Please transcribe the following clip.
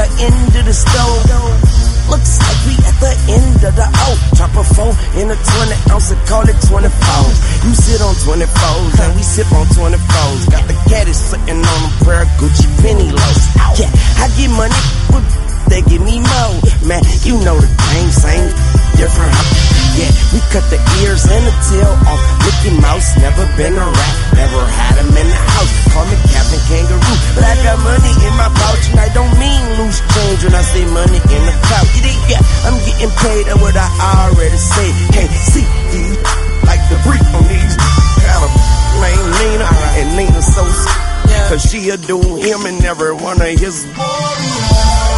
the end of the stove. Looks like we at the end of the O. Drop a phone in a 20 ounce and call it 24. You sit on 24s and we sip on 24s. Got the caddies sitting on a pair of Gucci penny lows. Yeah, I get money, but they give me more. Man, you know the game, same, different. Yeah, we cut the ears and the tail off. Mickey Mouse, never been a rat, never had him in the house. Call me Captain Kangaroo, but I got money in my pouch. And I don't mean loose change when I say money in the pouch. Yeah, I'm getting paid at what I already said. Hey, see, you like the freak on these. Got a name Nina, and Nina so, cause she'll do him and every one of his boys.